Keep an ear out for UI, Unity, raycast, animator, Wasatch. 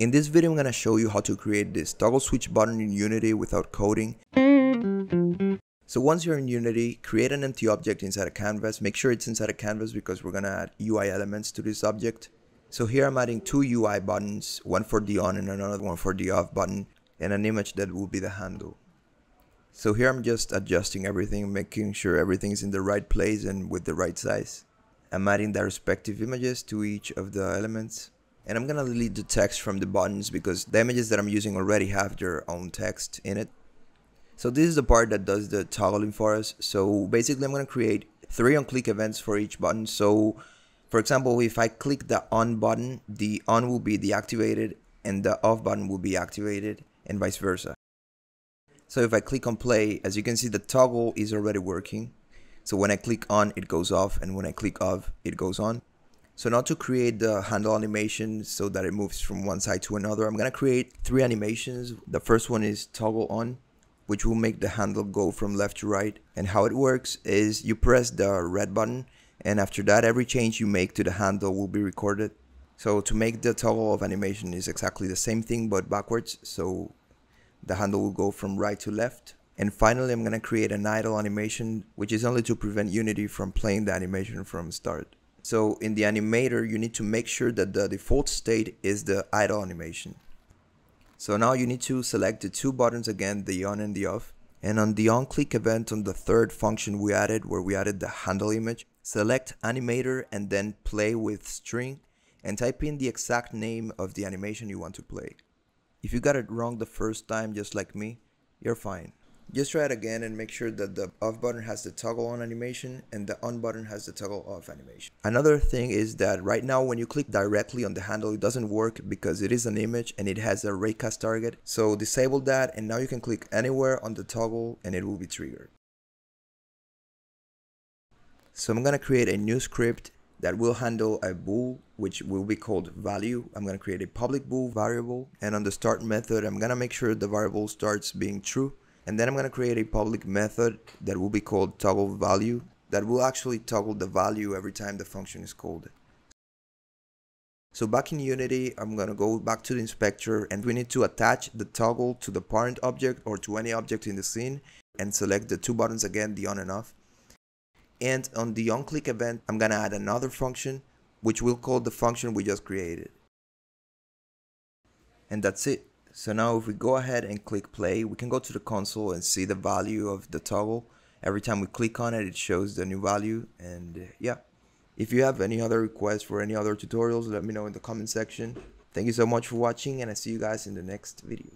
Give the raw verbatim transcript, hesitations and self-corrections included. In this video, I'm going to show you how to create this toggle switch button in Unity without coding. So once you're in Unity, create an empty object inside a canvas. Make sure it's inside a canvas because we're going to add U I elements to this object. So here I'm adding two U I buttons, one for the on and another one for the off button, and an image that will be the handle. So here I'm just adjusting everything, making sure everything's in the right place and with the right size. I'm adding their respective images to each of the elements. And I'm gonna delete the text from the buttons because the images that I'm using already have their own text in it. So this is the part that does the toggling for us. So basically I'm gonna create three on-click events for each button. So for example, if I click the on button, the on will be deactivated and the off button will be activated and vice versa. So if I click on play, as you can see, the toggle is already working. So when I click on, it goes off, and when I click off, it goes on. So now to create the handle animation so that it moves from one side to another, I'm gonna create three animations. The first one is toggle on, which will make the handle go from left to right. And how it works is you press the red button, and after that, every change you make to the handle will be recorded. So to make the toggle of animation is exactly the same thing, but backwards. So the handle will go from right to left. And finally, I'm gonna create an idle animation, which is only to prevent Unity from playing the animation from start. So in the animator, you need to make sure that the default state is the idle animation. So now you need to select the two buttons again, the on and the off. And on the on click event, on the third function we added, where we added the handle image, select animator and then play with string and type in the exact name of the animation you want to play. If you got it wrong the first time, just like me, you're fine. Just try it again and make sure that the off button has the toggle on animation and the on button has the toggle off animation. Another thing is that right now when you click directly on the handle, it doesn't work because it is an image and it has a raycast target. So disable that and now you can click anywhere on the toggle and it will be triggered. So I'm gonna create a new script that will handle a bool, which will be called value. I'm gonna create a public bool variable, and on the start method, I'm gonna make sure the variable starts being true. And then I'm going to create a public method that will be called toggle value that will actually toggle the value every time the function is called. So back in Unity, I'm going to go back to the inspector and we need to attach the toggle to the parent object or to any object in the scene and select the two buttons again, the on and off. And on the on click event, I'm going to add another function which will call the function we just created. And that's it. So now if we go ahead and click play, we can go to the console and see the value of the toggle. Every time we click on it, it shows the new value. And yeah, if you have any other requests for any other tutorials, let me know in the comment section. Thank you so much for watching and I see you guys in the next video.